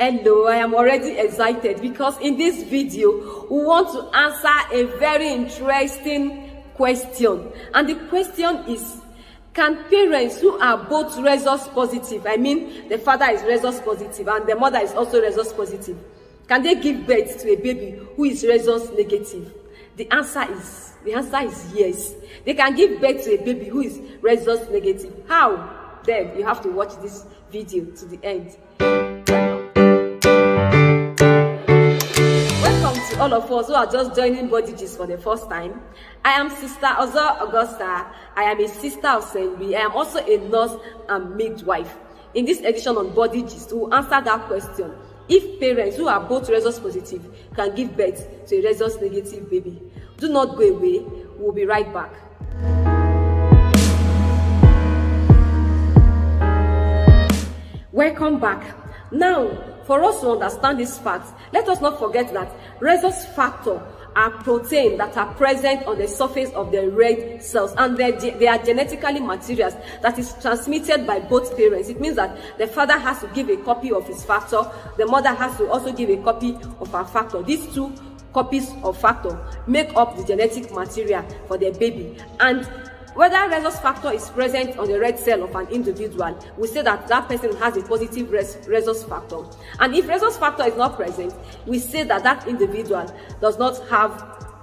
Hello, I am already excited because in this video, we want to answer a very interesting question. And the question is, can parents who are both resource positive, I mean the father is resource positive and the mother is also resource positive, can they give birth to a baby who is resource negative? The answer is yes. They can give birth to a baby who is resource negative. How? Then you have to watch this video to the end. All of us who are just joining BodyGist for the first time, I am Sister Ozor Augusta. I am a sister of Sr. I am also a nurse and midwife. In this edition on BodyGist, we will answer that question: if parents who are both resource positive can give birth to a resource negative baby. Do not go away. We'll be right back. Welcome back. Now, for us to understand this fact, let us not forget that resource factors are proteins that are present on the surface of the red cells, and they are genetically materials that is transmitted by both parents. It means that the father has to give a copy of his factor, the mother has to also give a copy of her factor. These two copies of factor make up the genetic material for the baby. And whether resource factor is present on the red cell of an individual, we say that that person has a positive resource factor. And if resource factor is not present, we say that that individual does not have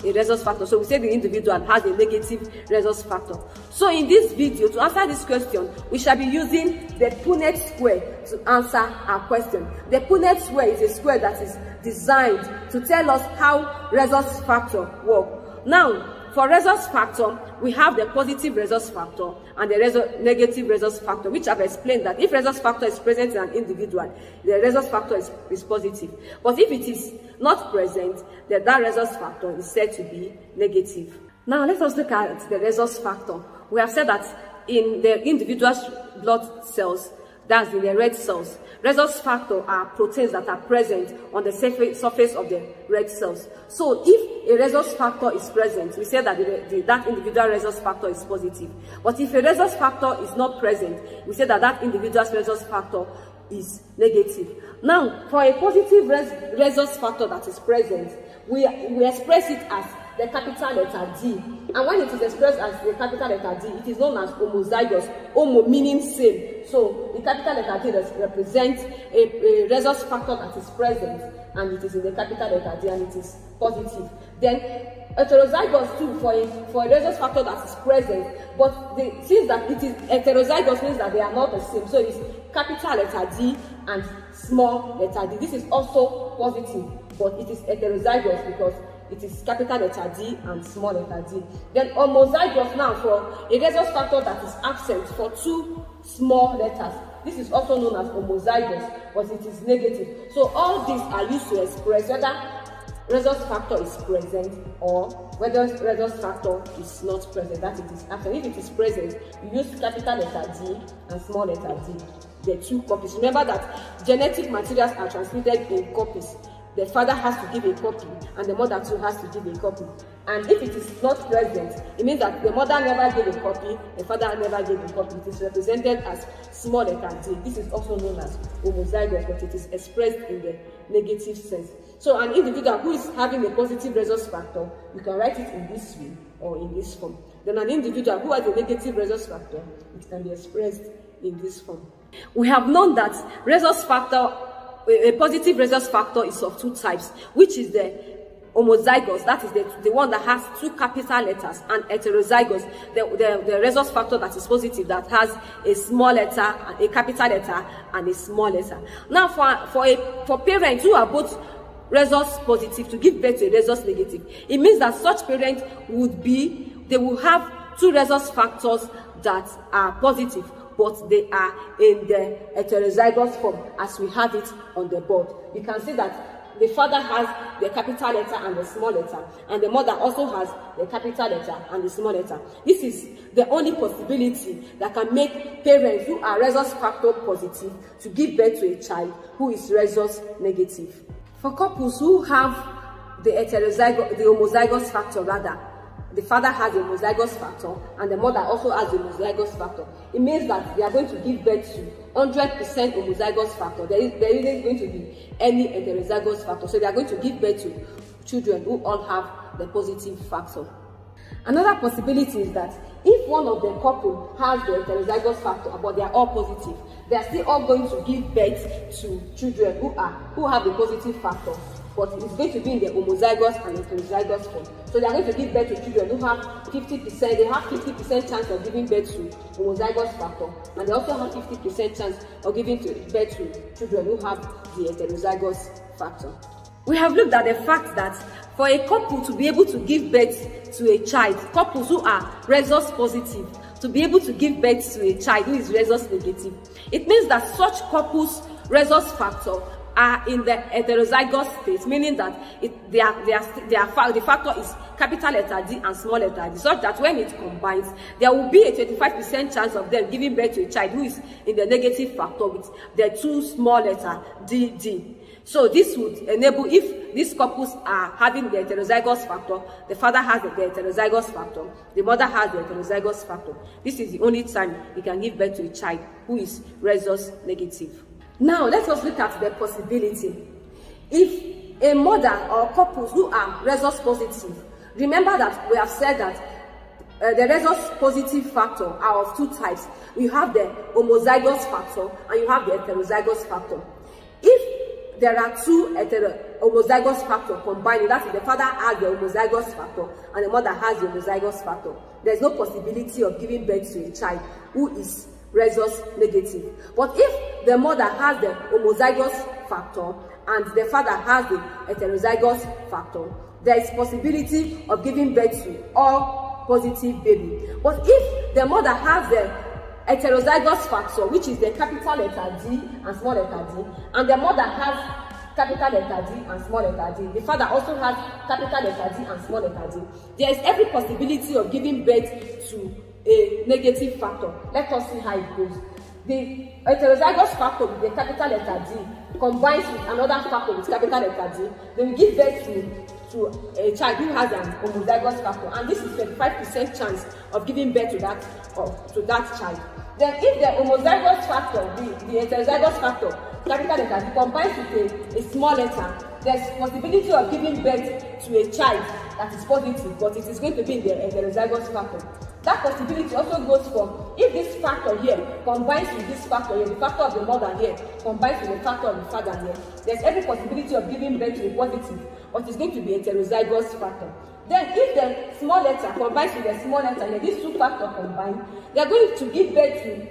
a resource factor. So we say the individual has a negative resource factor. So in this video, to answer this question, we shall be using the Punnett square to answer our question. The Punnett square is a square that is designed to tell us how resource factor work. Now, for resource factor, we have the positive resource factor and the negative resource factor, which I've explained that if resource factor is present in an individual, the resource factor is positive. But if it is not present, then that resource factor is said to be negative. Now let us look at the resource factor. We have said that in the individual's blood cells, that's in the red cells, resource factor are proteins that are present on the surface of the red cells. So if a resource factor is present, we say that that individual resource factor is positive. But if a resource factor is not present, we say that that individual's resource factor is negative. Now, for a positive resource factor that is present, we express it as the capital letter D. And when it is expressed as the capital letter D, it is known as homozygous, homo meaning same. So the capital letter D represents a resource factor that is present, and it is in the capital letter D, and it is positive. Then heterozygous too, for a resource factor that is present, but since that it is heterozygous, means that they are not the same. So it's capital letter D and small letter d. This is also positive, but it is heterozygous because it is capital letter D and small letter d. Then homozygous now, for a resource factor that is absent for two small letters. This is also known as homozygous, but it is negative. So all these are used to express whether resource factor is present or whether resource factor is not present, that it is absent. If it is present, you use capital letter D and small letter d, the two copies. Remember that genetic materials are transmitted in copies. The father has to give a copy, and the mother too has to give a copy. And if it is not present, it means that the mother never gave a copy, the father never gave a copy. It is represented as small letter D. This is also known as homozygous, but it is expressed in the negative sense. So an individual who is having a positive resource factor, you can write it in this way or in this form. Then an individual who has a negative resource factor, it can be expressed in this form. We have known that resource factor, a positive resource factor, is of two types, which is the homozygous, that is the one that has two capital letters, and heterozygous, the resource factor that is positive, that has a small letter, a capital letter, and a small letter. Now, for parents who are both resource positive to give birth to a resource negative, it means that such parents will have two resource factors that are positive, but they are in the heterozygous form as we have it on the board. You can see that the father has the capital letter and the small letter, and the mother also has the capital letter and the small letter. This is the only possibility that can make parents who are resource factor positive to give birth to a child who is resource negative. For couples who have the homozygous factor, the father has a homozygous factor and the mother also has a homozygous factor. It means that they are going to give birth to 100% homozygous factor. There isn't going to be any heterozygous factor. So they are going to give birth to children who all have the positive factor. Another possibility is that if one of the couple has the heterozygous factor but they are all positive, they are still all going to give birth to children who have a positive factor, but it's going to be in the homozygous and heterozygous form. So they are going to give birth to children who have 50%, they have 50% chance of giving birth to homozygous factor, and they also have 50% chance of giving birth to children who have the heterozygous factor. We have looked at the fact that for a couple to be able to give birth to a child, couples who are resource positive, to be able to give birth to a child who is resource negative, it means that such couples' resource factor are in the heterozygous state, meaning that the factor is capital letter D and small letter D, such that when it combines, there will be a 25% chance of them giving birth to a child who is in the negative factor with the two small letter D, D. So this would enable, if these couples are having the heterozygous factor, the father has the heterozygous factor, the mother has the heterozygous factor, this is the only time you can give birth to a child who is resource negative. Now let us look at the possibility. If a mother or couples who are resource positive, remember that we have said that the resource positive factor are of two types. You have the homozygous factor and you have the heterozygous factor. If there are two homozygous factors combined, that is, the father has the homozygous factor and the mother has the homozygous factor, there is no possibility of giving birth to a child who is resource negative. But if the mother has the homozygous factor and the father has the heterozygous factor, there is possibility of giving birth to all positive baby. But if the mother has the heterozygous factor, which is the capital letter D and small letter D, and the mother has capital letter D and small letter D, the father also has capital letter D and small letter D, there is every possibility of giving birth to a negative factor. Let us see how it goes. The heterozygous factor with the capital letter D combines with another factor with capital letter D, they will give birth to a child who has an homozygous factor, and this is 25% chance of giving birth to that child. Then if the homozygous factor, the heterozygous factor, capital letter D, combines with a small letter, there's possibility of giving birth to a child that is positive, but it is going to be in the heterozygous factor. That possibility also goes for if this factor here combines with this factor here, the factor of the mother here combines with the factor of the father here, there's every possibility of giving birth to a positive, but it's going to be a heterozygous factor. Then if the small letter combines with the small letter here, these two factors combine, they're going to give birth to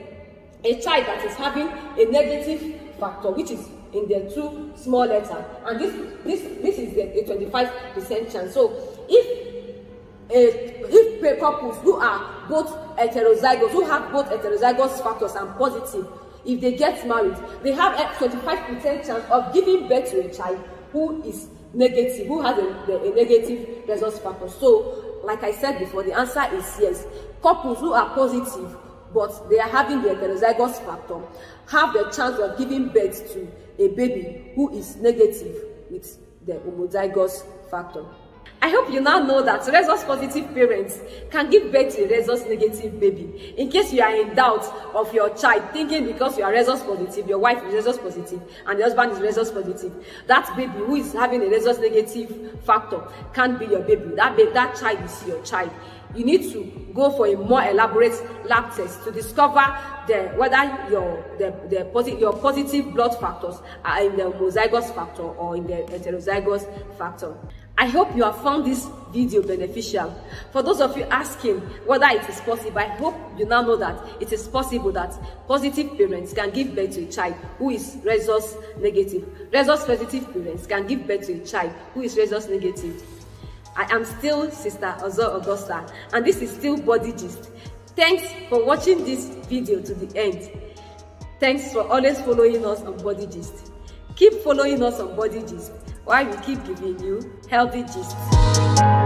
a child that is having a negative factor, which is in the two small letter, and this is a 25% chance. So if couples who are both heterozygous, who have both heterozygous factors and positive, if they get married, they have a 25% chance of giving birth to a child who is negative, who has a negative resource factor. So, like I said before, the answer is yes. Couples who are positive but they are having the heterozygous factor have the chance of giving birth to a baby who is negative with the homozygous factor. I hope you now know that resource positive parents can give birth to a resource negative baby. In case you are in doubt of your child, thinking because you are resource positive, your wife is resource positive and the husband is resource positive, that baby who is having a resource negative factor can't be your baby. That child is your child. You need to go for a more elaborate lab test to discover whether your positive blood factors are in the homozygous factor or in the heterozygous factor. I hope you have found this video beneficial. For those of you asking whether it is possible, I hope you now know that it is possible that positive parents can give birth to a child who is resource negative. Resource positive parents can give birth to a child who is resource negative. I am still Sister Ozor Augusta, and this is still BodyGist. Thanks for watching this video to the end. Thanks for always following us on BodyGist. Keep following us on BodyGist while we keep giving you healthy gists.